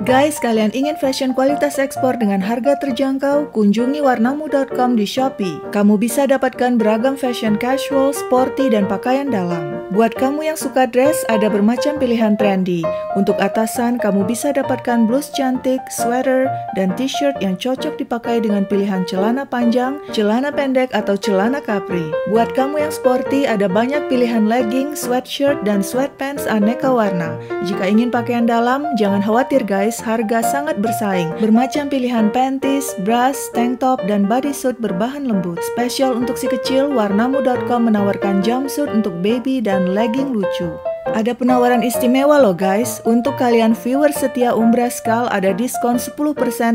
Guys, kalian ingin fashion kualitas ekspor dengan harga terjangkau? Kunjungi warnamu.com di Shopee. Kamu bisa dapatkan beragam fashion casual, sporty, dan pakaian dalam. Buat kamu yang suka dress, ada bermacam pilihan trendy. Untuk atasan, kamu bisa dapatkan blus cantik, sweater, dan t-shirt yang cocok dipakai dengan pilihan celana panjang, celana pendek, atau celana capri. Buat kamu yang sporty, ada banyak pilihan legging, sweatshirt, dan sweatpants aneka warna. Jika ingin pakaian dalam, jangan khawatir guys. Harga sangat bersaing. Bermacam pilihan panties, bras, tank top, dan bodysuit berbahan lembut. Spesial untuk si kecil, warnamu.com menawarkan jumpsuit untuk baby dan legging lucu. Ada penawaran istimewa loh guys. Untuk kalian viewer setia Umbra Skull ada diskon 10%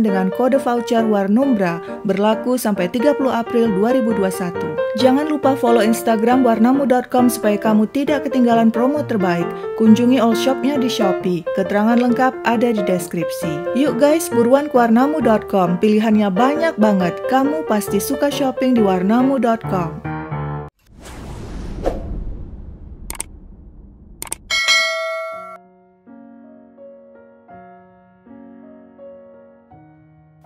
dengan kode voucher Warnumbra berlaku sampai 30 April 2021. Jangan lupa follow Instagram warnamu.com supaya kamu tidak ketinggalan promo terbaik. Kunjungi all shopnya di Shopee. Keterangan lengkap ada di deskripsi. Yuk guys, buruan ke warnamu.com. Pilihannya banyak banget. Kamu pasti suka shopping di warnamu.com.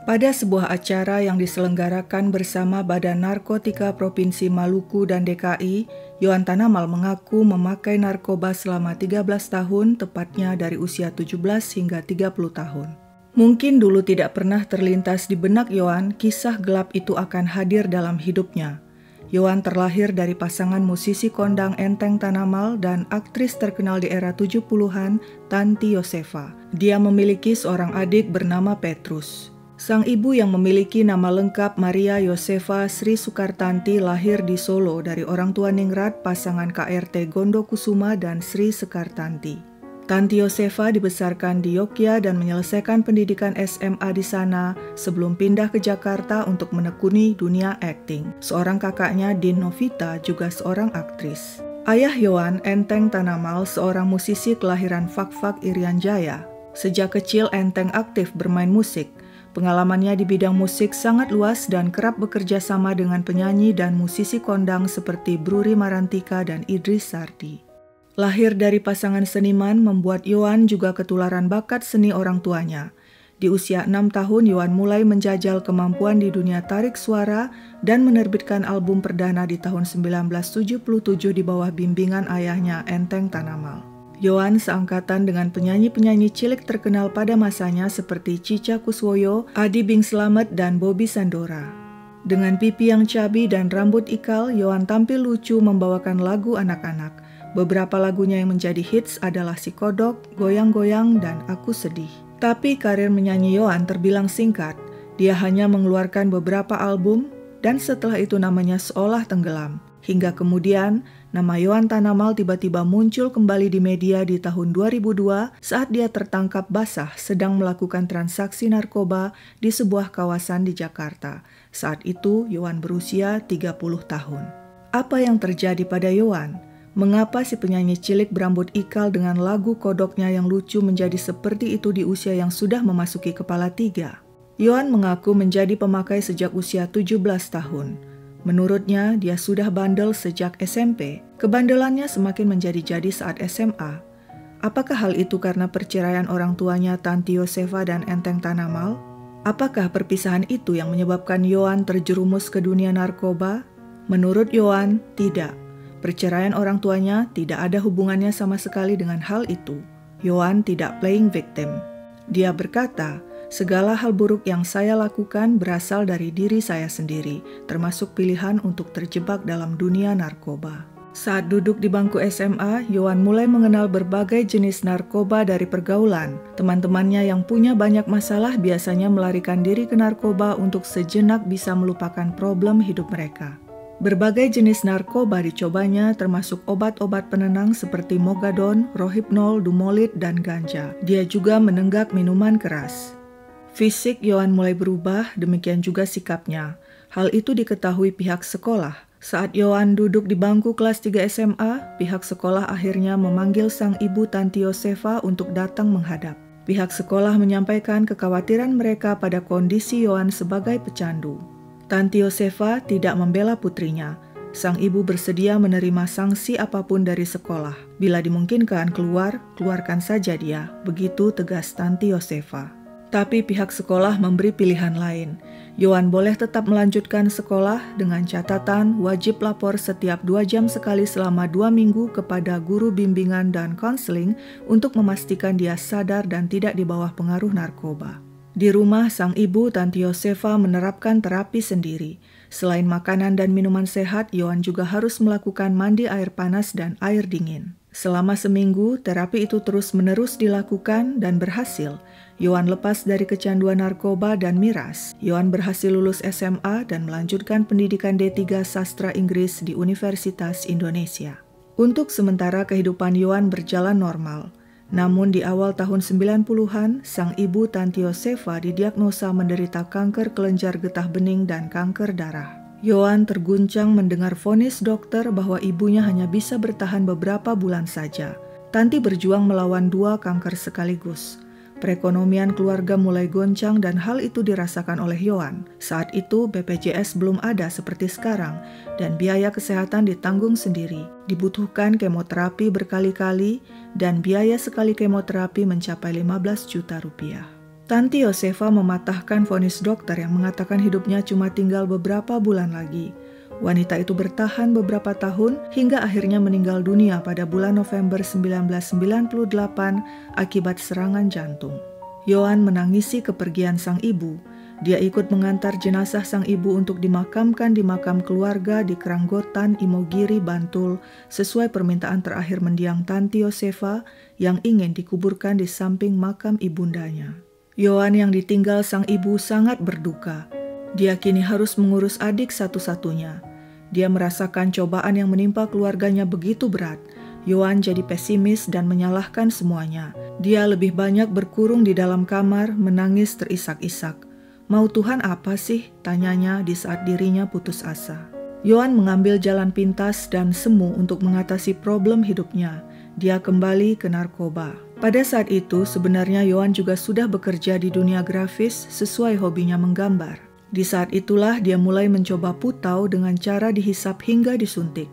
Pada sebuah acara yang diselenggarakan bersama Badan Narkotika Provinsi Maluku dan DKI, Yoan Tanamal mengaku memakai narkoba selama 13 tahun, tepatnya dari usia 17 hingga 30 tahun. Mungkin dulu tidak pernah terlintas di benak Yoan, kisah gelap itu akan hadir dalam hidupnya. Yoan terlahir dari pasangan musisi kondang Enteng Tanamal dan aktris terkenal di era 70-an, Tanti Yosepha. Dia memiliki seorang adik bernama Petrus. Sang ibu yang memiliki nama lengkap Maria Yosefa Sri Sukartanti lahir di Solo dari orang tua ningrat pasangan KRT Gondokusuma dan Sri Sekartanti. Tanti Yosepha dibesarkan di Yogyakarta dan menyelesaikan pendidikan SMA di sana sebelum pindah ke Jakarta untuk menekuni dunia akting. Seorang kakaknya Din Novita juga seorang aktris. Ayah Yoan, Enteng Tanamal, seorang musisi kelahiran Fak-Fak Irian Jaya. Sejak kecil Enteng aktif bermain musik. Pengalamannya di bidang musik sangat luas dan kerap bekerja sama dengan penyanyi dan musisi kondang seperti Bruri Marantika dan Idris Sardi. Lahir dari pasangan seniman membuat Yoan juga ketularan bakat seni orang tuanya. Di usia 6 tahun, Yoan mulai menjajal kemampuan di dunia tarik suara dan menerbitkan album perdana di tahun 1977 di bawah bimbingan ayahnya Enteng Tanamal. Yoan seangkatan dengan penyanyi-penyanyi cilik terkenal pada masanya seperti Chicha Kuswoyo, Adi Bing Selamet, dan Bobby Sandora. Dengan pipi yang cabi dan rambut ikal, Yoan tampil lucu membawakan lagu anak-anak. Beberapa lagunya yang menjadi hits adalah Si Kodok, Goyang-Goyang, dan Aku Sedih. Tapi karir menyanyi Yoan terbilang singkat. Dia hanya mengeluarkan beberapa album, dan setelah itu namanya seolah tenggelam. Hingga kemudian, nama Yoan Tanamal tiba-tiba muncul kembali di media di tahun 2002 saat dia tertangkap basah sedang melakukan transaksi narkoba di sebuah kawasan di Jakarta. Saat itu, Yoan berusia 30 tahun. Apa yang terjadi pada Yoan? Mengapa si penyanyi cilik berambut ikal dengan lagu kodoknya yang lucu menjadi seperti itu di usia yang sudah memasuki kepala 3? Yoan mengaku menjadi pemakai sejak usia 17 tahun. Menurutnya, dia sudah bandel sejak SMP. Kebandelannya semakin menjadi-jadi saat SMA. Apakah hal itu karena perceraian orang tuanya Tanti Yosepha dan Enteng Tanamal? Apakah perpisahan itu yang menyebabkan Yoan terjerumus ke dunia narkoba? Menurut Yoan, tidak. Perceraian orang tuanya tidak ada hubungannya sama sekali dengan hal itu. Yoan tidak playing victim. Dia berkata, "Segala hal buruk yang saya lakukan berasal dari diri saya sendiri, termasuk pilihan untuk terjebak dalam dunia narkoba." Saat duduk di bangku SMA, Yoan mulai mengenal berbagai jenis narkoba dari pergaulan. Teman-temannya yang punya banyak masalah biasanya melarikan diri ke narkoba untuk sejenak bisa melupakan problem hidup mereka. Berbagai jenis narkoba dicobanya termasuk obat-obat penenang seperti Mogadon, Rohipnol, Dumolid, dan ganja. Dia juga menenggak minuman keras. Fisik Yoan mulai berubah, demikian juga sikapnya. Hal itu diketahui pihak sekolah. Saat Yoan duduk di bangku kelas 3 SMA, pihak sekolah akhirnya memanggil sang ibu Tanti Yosepha untuk datang menghadap. Pihak sekolah menyampaikan kekhawatiran mereka pada kondisi Yoan sebagai pecandu. Tanti Yosepha tidak membela putrinya. Sang ibu bersedia menerima sanksi apapun dari sekolah. Bila dimungkinkan keluar, keluarkan saja dia, begitu tegas Tanti Yosepha. Tapi pihak sekolah memberi pilihan lain. Yoan boleh tetap melanjutkan sekolah dengan catatan wajib lapor setiap 2 jam sekali selama 2 minggu kepada guru bimbingan dan konseling untuk memastikan dia sadar dan tidak di bawah pengaruh narkoba. Di rumah, sang ibu Tanti Yosepha menerapkan terapi sendiri. Selain makanan dan minuman sehat, Yoan juga harus melakukan mandi air panas dan air dingin. Selama seminggu, terapi itu terus-menerus dilakukan dan berhasil. Yoan lepas dari kecanduan narkoba dan miras. Yoan berhasil lulus SMA dan melanjutkan pendidikan D3 Sastra Inggris di Universitas Indonesia. Untuk sementara, kehidupan Yoan berjalan normal. Namun di awal tahun 90-an, sang ibu Tanti Yosepha didiagnosa menderita kanker kelenjar getah bening dan kanker darah. Yoan terguncang mendengar vonis dokter bahwa ibunya hanya bisa bertahan beberapa bulan saja. Tanti berjuang melawan 2 kanker sekaligus. Perekonomian keluarga mulai goncang dan hal itu dirasakan oleh Yoan. Saat itu BPJS belum ada seperti sekarang dan biaya kesehatan ditanggung sendiri. Dibutuhkan kemoterapi berkali-kali dan biaya sekali kemoterapi mencapai 15 juta rupiah. Tanti Yosepha mematahkan vonis dokter yang mengatakan hidupnya cuma tinggal beberapa bulan lagi. Wanita itu bertahan beberapa tahun hingga akhirnya meninggal dunia pada bulan November 1998 akibat serangan jantung. Yoan menangisi kepergian sang ibu. Dia ikut mengantar jenazah sang ibu untuk dimakamkan di makam keluarga di Keranggotan Imogiri, Bantul, sesuai permintaan terakhir mendiang Tanti Yosepha yang ingin dikuburkan di samping makam ibundanya. Yoan yang ditinggal sang ibu sangat berduka. Dia kini harus mengurus adik satu-satunya. Dia merasakan cobaan yang menimpa keluarganya begitu berat. Yoan jadi pesimis dan menyalahkan semuanya. Dia lebih banyak berkurung di dalam kamar, menangis terisak-isak. Mau Tuhan apa sih? Tanyanya di saat dirinya putus asa. Yoan mengambil jalan pintas dan semu untuk mengatasi problem hidupnya. Dia kembali ke narkoba. Pada saat itu, sebenarnya Yoan juga sudah bekerja di dunia grafis sesuai hobinya menggambar. Di saat itulah dia mulai mencoba putau dengan cara dihisap hingga disuntik.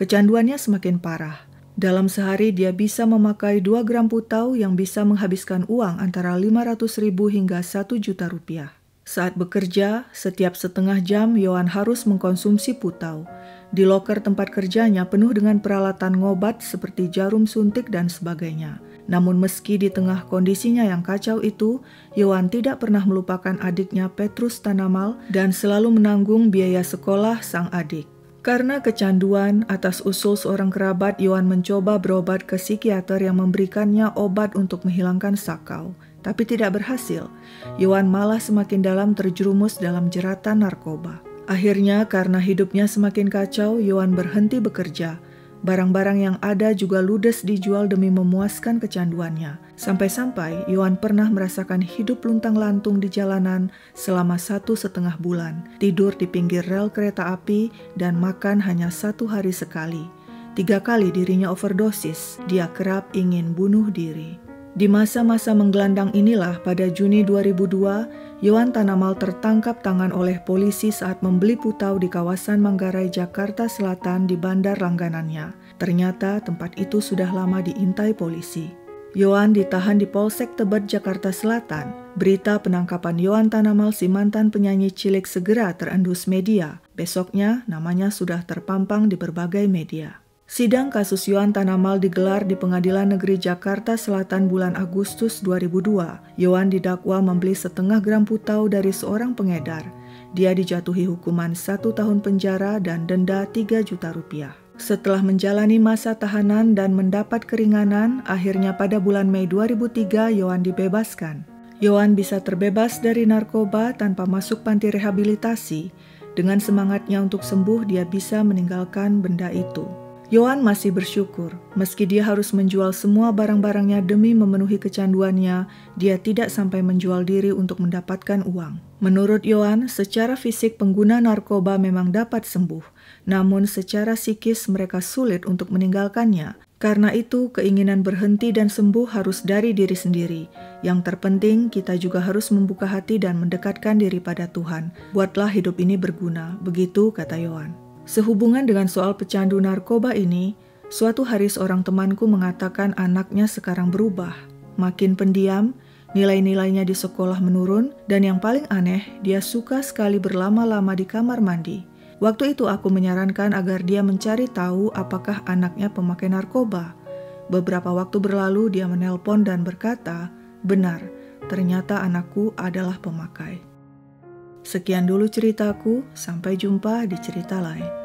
Kecanduannya semakin parah. Dalam sehari dia bisa memakai 2 gram putau yang bisa menghabiskan uang antara 500.000 hingga 1 juta rupiah. Saat bekerja, setiap setengah jam Yoan harus mengkonsumsi putau. Di loker tempat kerjanya penuh dengan peralatan ngobat seperti jarum suntik dan sebagainya. Namun meski di tengah kondisinya yang kacau itu, Yoan tidak pernah melupakan adiknya Petrus Tanamal dan selalu menanggung biaya sekolah sang adik. Karena kecanduan, atas usul seorang kerabat, Yoan mencoba berobat ke psikiater yang memberikannya obat untuk menghilangkan sakau, tapi tidak berhasil. Yoan malah semakin dalam terjerumus dalam jeratan narkoba. Akhirnya, karena hidupnya semakin kacau, Yoan berhenti bekerja. Barang-barang yang ada juga ludes dijual demi memuaskan kecanduannya. Sampai-sampai Yoan pernah merasakan hidup luntang-lantung di jalanan selama 1,5 bulan. Tidur di pinggir rel kereta api dan makan hanya 1 hari sekali. 3 kali dirinya overdosis. Dia kerap ingin bunuh diri. Di masa-masa menggelandang inilah pada Juni 2002, Yoan Tanamal tertangkap tangan oleh polisi saat membeli putau di kawasan Manggarai, Jakarta Selatan di bandar langganannya. Ternyata tempat itu sudah lama diintai polisi. Yoan ditahan di Polsek Tebet, Jakarta Selatan. Berita penangkapan Yoan Tanamal, si mantan penyanyi cilik, segera terendus media. Besoknya namanya sudah terpampang di berbagai media. Sidang kasus Yoan Tanamal digelar di Pengadilan Negeri Jakarta Selatan bulan Agustus 2002. Yoan didakwa membeli setengah gram putau dari seorang pengedar. Dia dijatuhi hukuman 1 tahun penjara dan denda 3 juta rupiah. Setelah menjalani masa tahanan dan mendapat keringanan, akhirnya pada bulan Mei 2003 Yoan dibebaskan. Yoan bisa terbebas dari narkoba tanpa masuk panti rehabilitasi. Dengan semangatnya untuk sembuh, dia bisa meninggalkan benda itu. Yoan masih bersyukur, meski dia harus menjual semua barang-barangnya demi memenuhi kecanduannya, dia tidak sampai menjual diri untuk mendapatkan uang. Menurut Yoan, secara fisik pengguna narkoba memang dapat sembuh, namun secara psikis mereka sulit untuk meninggalkannya. Karena itu, keinginan berhenti dan sembuh harus dari diri sendiri. Yang terpenting, kita juga harus membuka hati dan mendekatkan diri pada Tuhan. Buatlah hidup ini berguna, begitu kata Yoan. Sehubungan dengan soal pecandu narkoba ini, suatu hari seorang temanku mengatakan anaknya sekarang berubah. Makin pendiam, nilai-nilainya di sekolah menurun, dan yang paling aneh, dia suka sekali berlama-lama di kamar mandi. Waktu itu aku menyarankan agar dia mencari tahu apakah anaknya pemakai narkoba. Beberapa waktu berlalu, dia menelpon dan berkata, "Benar, ternyata anakku adalah pemakai." Sekian dulu ceritaku, sampai jumpa di cerita lain.